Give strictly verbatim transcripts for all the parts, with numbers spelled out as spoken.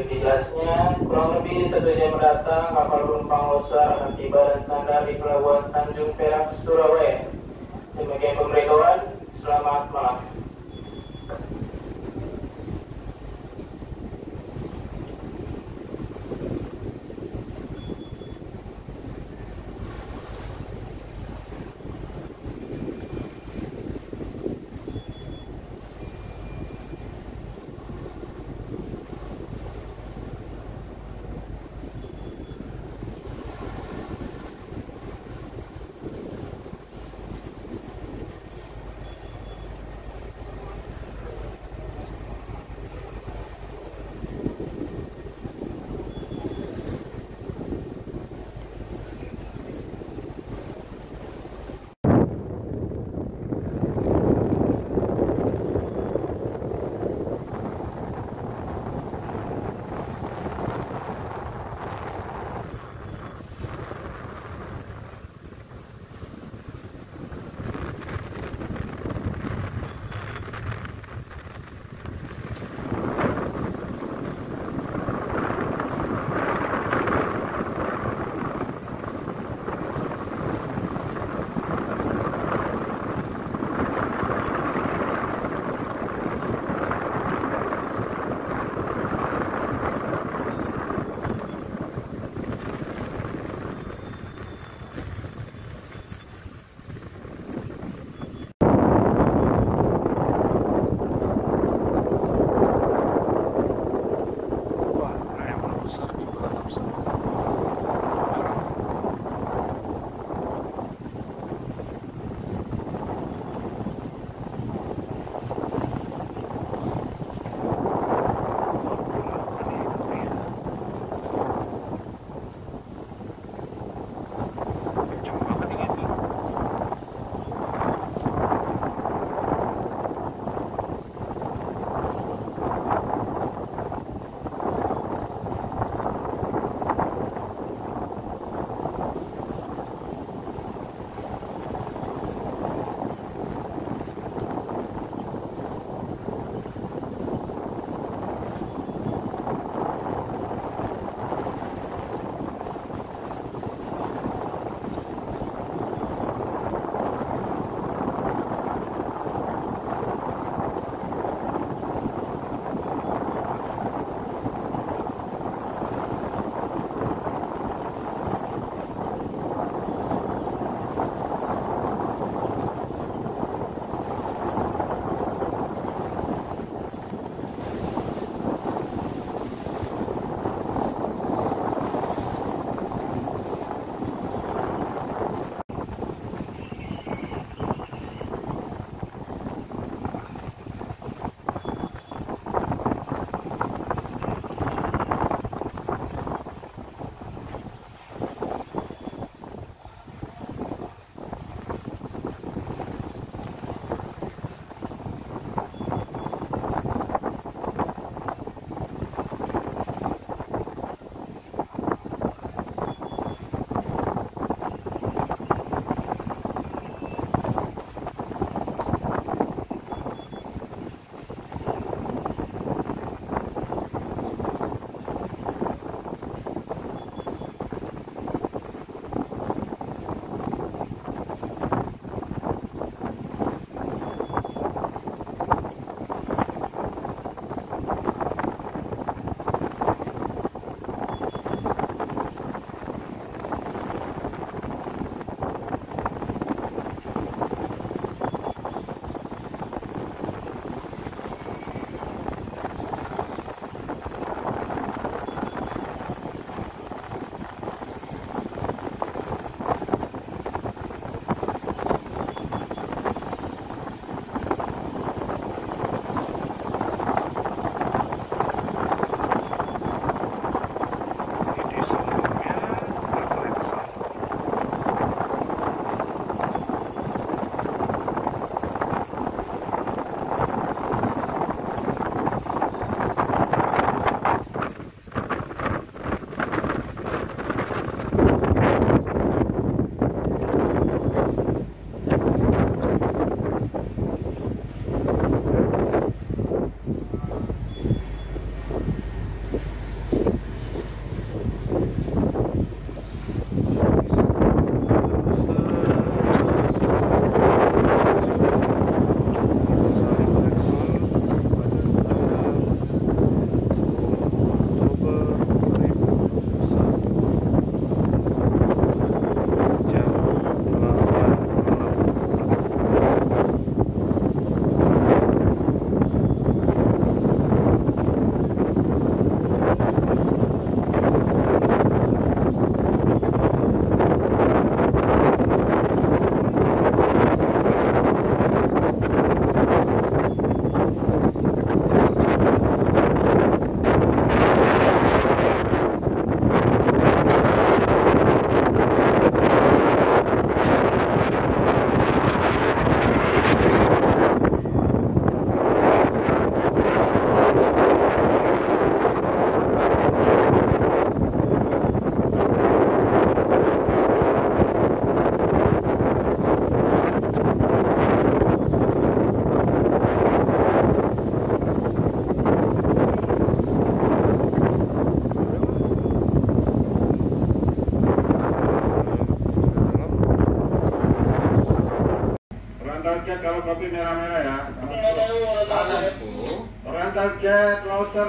Sekilasnya, kurang lebih satu jam mendatang kapal penumpang Leuser akan tiba dan sandar di pelabuhan Tanjung Perak, Surabaya. Demikian pemberitahuan, selamat malam.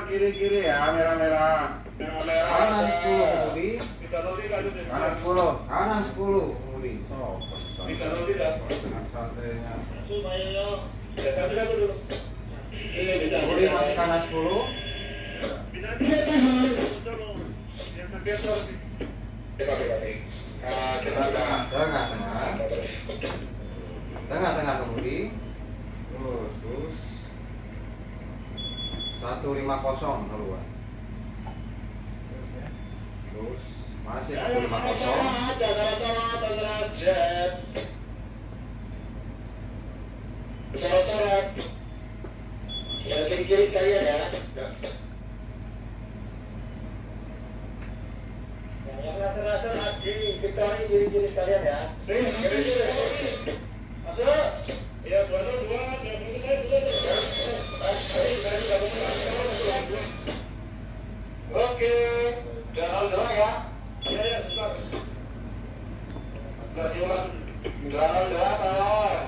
keluar kiri-kiri ya, merah-merah. Merah-merah. Kanan sepuluh kemudi. Kanan sepuluh. Kanan sepuluh kemudi. Oh, santainya. Kemudi masuk kanan sepuluh. Tengah-tengah, tengah-tengah. Tengah-tengah kemudi. Terus, terus. satu lima kosong keluar, terus masih satu lima kosong, oke, jalan doang ya. Iya ya, sebentar. Sebentar jalan, jalan doang.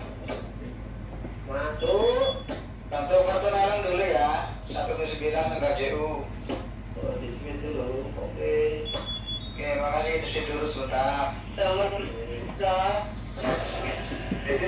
Masuk, satu kartu larang dulu ya. Satu ke sembilan enggak jauh. Disini dulu, oke. Oke, makasih disini dulu sebentar. Jalan bisa. Jadi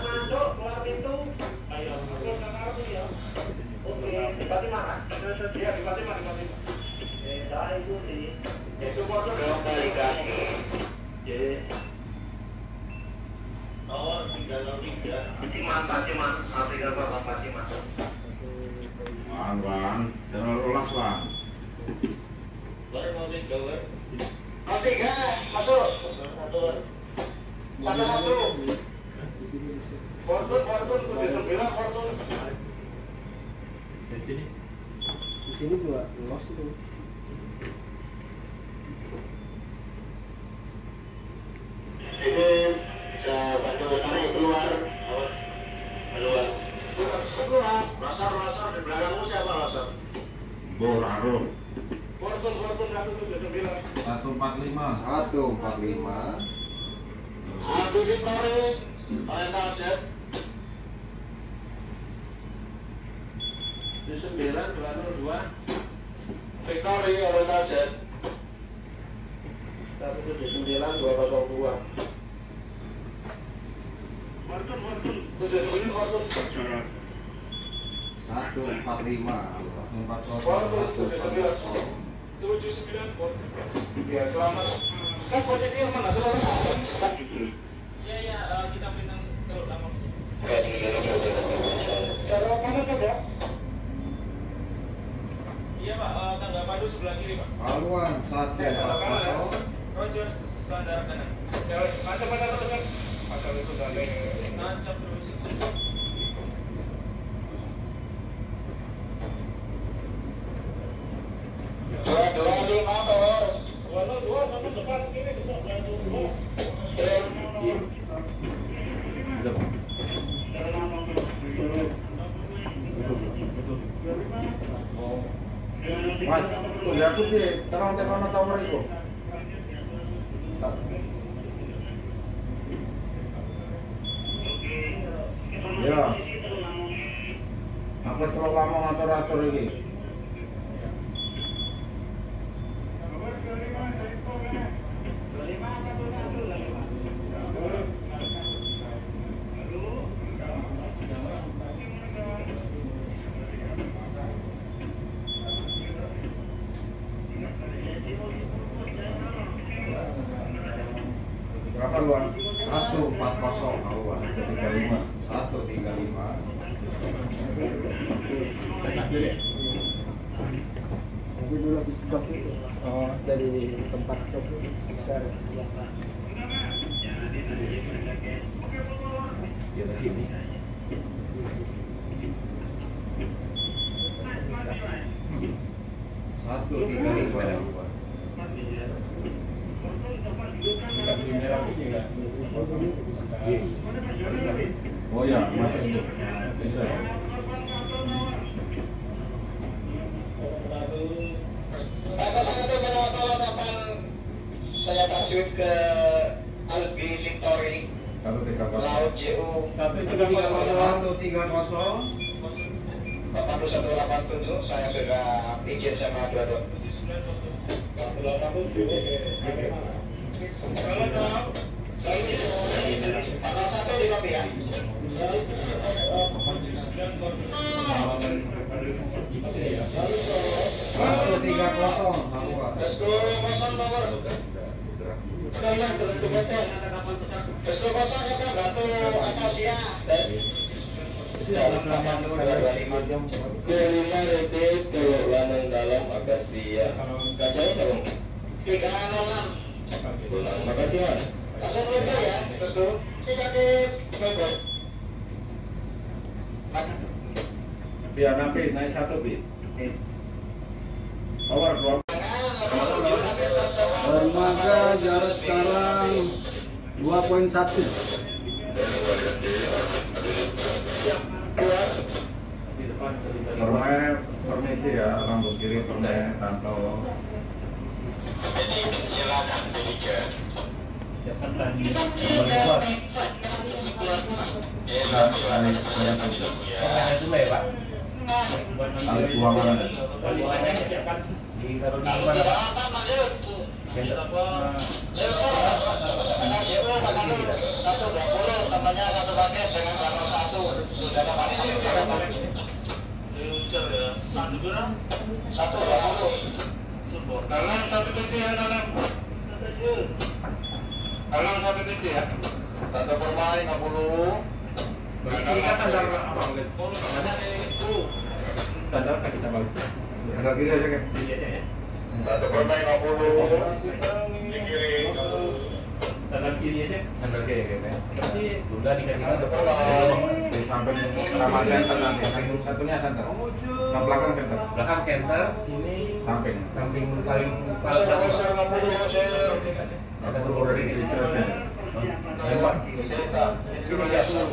masuk, keluar pintu ayo, masuk ke kartu ya oke, dipati mana? Iya, dipati mana? Eh, saya itu sih itu kode dong, kali-kali nomor tiga nol tiga Ciman, Pak Ciman tiga nol empat, Ciman Bang, Bang, jangan ulang, Bang Oke guys, masuk. Satu, satu, satu. Fortune, Fortune, tuh sembilan Fortune. Di sini, di sini gua loss itu. Ini kita bantu tarik keluar, keluar, keluar. Rasar, rasar di belakangmu siapa rasar? Borarung. Satu empat lima, satu empat lima. Satu ditarik, tarik aja. Di sembilan dua nol dua, victory oleh aja. Satu di sembilan dua nol dua. Wartun wartun, tujuh tujuh wartun. Satu empat lima, empat nol. Tujuh sembilan pon. Ya selamat. Kan posisi yang mana tuh? Ya ya kita menang terutama. Cara mana tuh ya? Iya pak, tangga padu sebelah kiri pak. Paluan satu kosong. Roger sebelah kanan. Macam mana tuh kan? Macam itu dari. Macam terus. Mas, lihat tu dia terang-terang atau meriko. Ya, apa terlalu lama atur-atur ini? Bisa. Pasir ke Albi Tori Laut J U satu tiga nol empat satu delapan tujuh. Saya sudah izin sama dua dua. Kalau nak, saya izin mana satu di kopi ya. Satu tiga kosong, kamu apa? Satu kosong nomor. Kalau nak satu kosong, satu kosong apa? Satu apa dia? Dalam laman dua puluh lima jam kelima detik keluaran dalam agas dia kacau dong tiga enam pulang makasih mas langsung lebar ya betul tiga detik betul biar naik naik satu bit power dua dermaga jarak sekarang dua poin satu permen permisi ya rambut kiri permen atau silakan dilihat siapa lagi berbuat itu ya pak alih buangan ada buangannya siapa di karena mana pak satu dua puluh tambahnya satu paket dengan satu satu sudah dapat ini satu dua satu dua puluh kalau satu titik ya kalau kalau satu titik ya satu permai lima puluh berikutnya sadar apa boleh sepuluh ada itu sadar kan kita bagus ada kiri aja kan satu permai lima puluh kiri sadar kiri aja sadar kiri kan nanti sudah dikatakan sampai sama center nanti satunya center ke belakang center belakang center sini samping samping paling paling belakang order di center lewat sudah diatur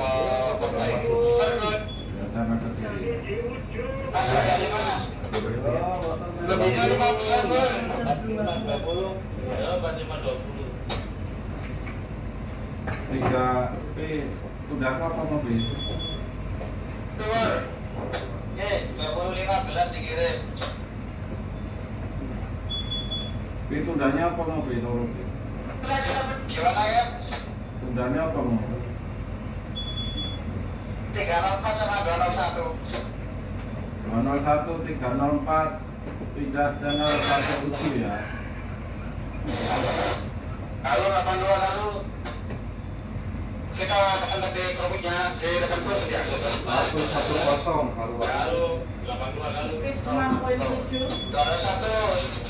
sama terkiri lebihnya lima belas dua puluh ya lima dua puluh tiga p udah apa mobil keluar ye dua puluh lima belas dikirim itu udahnya apa mobil turun gimana ya udahnya apa mobil tiga nol empat sama dua nol satu dua nol satu tiga nol empat pindah channel satu tujuh ya kalau delapan dua lalu kita akan lebih komiknya di depan pun ya satu satu kosong kalau lalu delapan dua lalu enam poin tujuh dua satu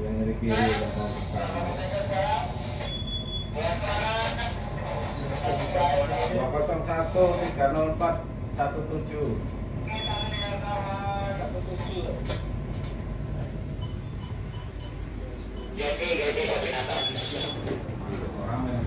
yang dari kiri dua nol satu tiga nol empat satu tujuh jadi jadi binatang orang yang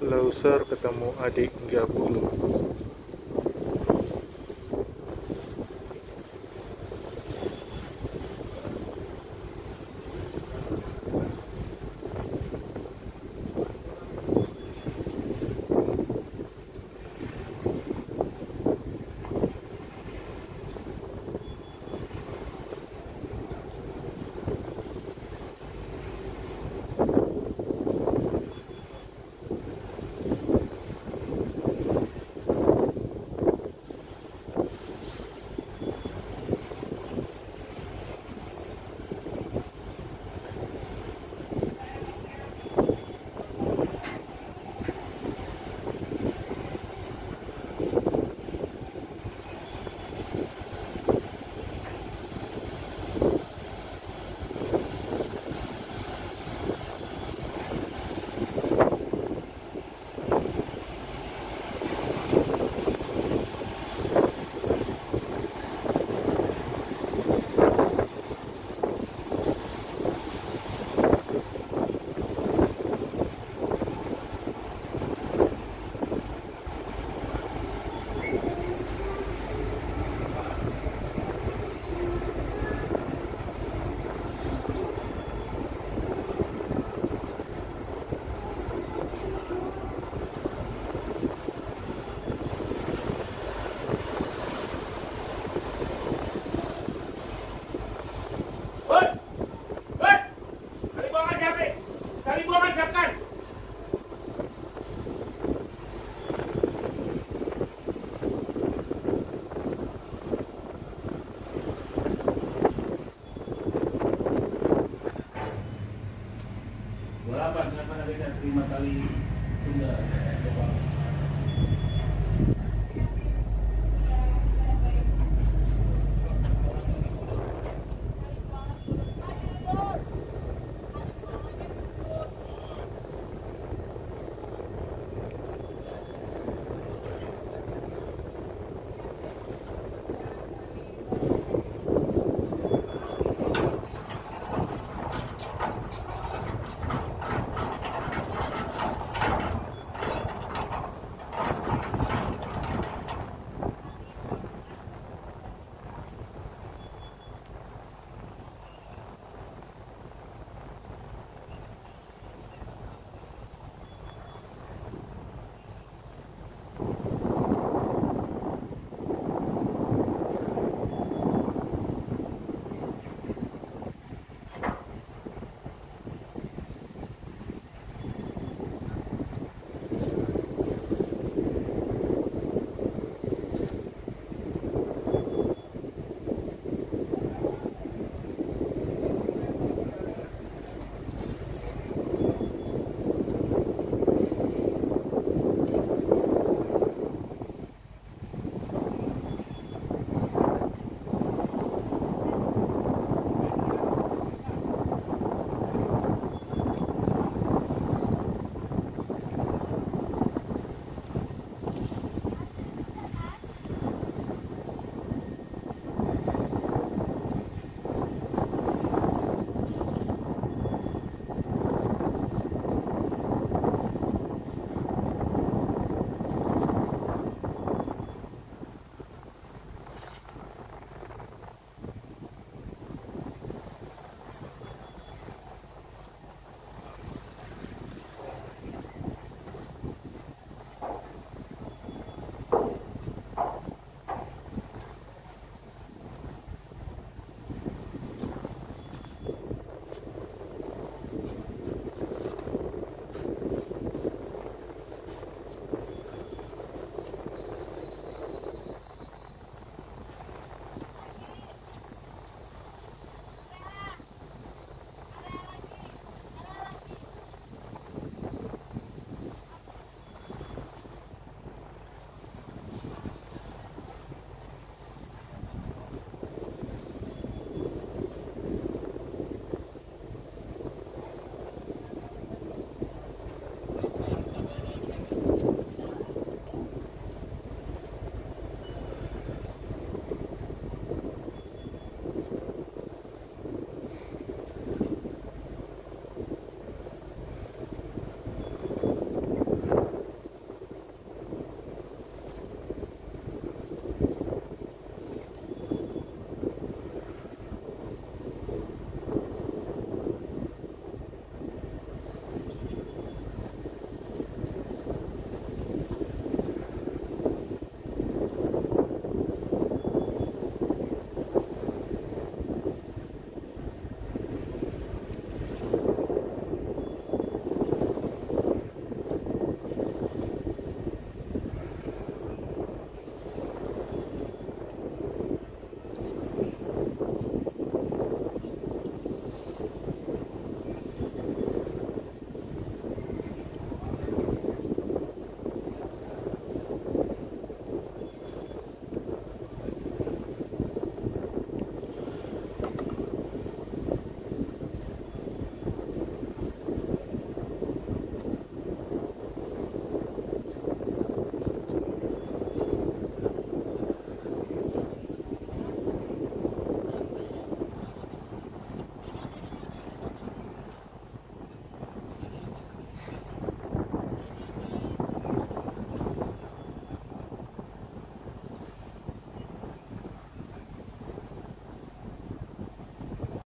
Leuser ketemu adik Nggapulu. kali tunda K M. Thank you.